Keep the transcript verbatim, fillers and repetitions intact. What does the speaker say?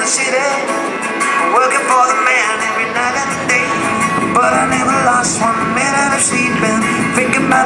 the city, working for the man every night and day. But I never lost one minute of sleeping, thinking about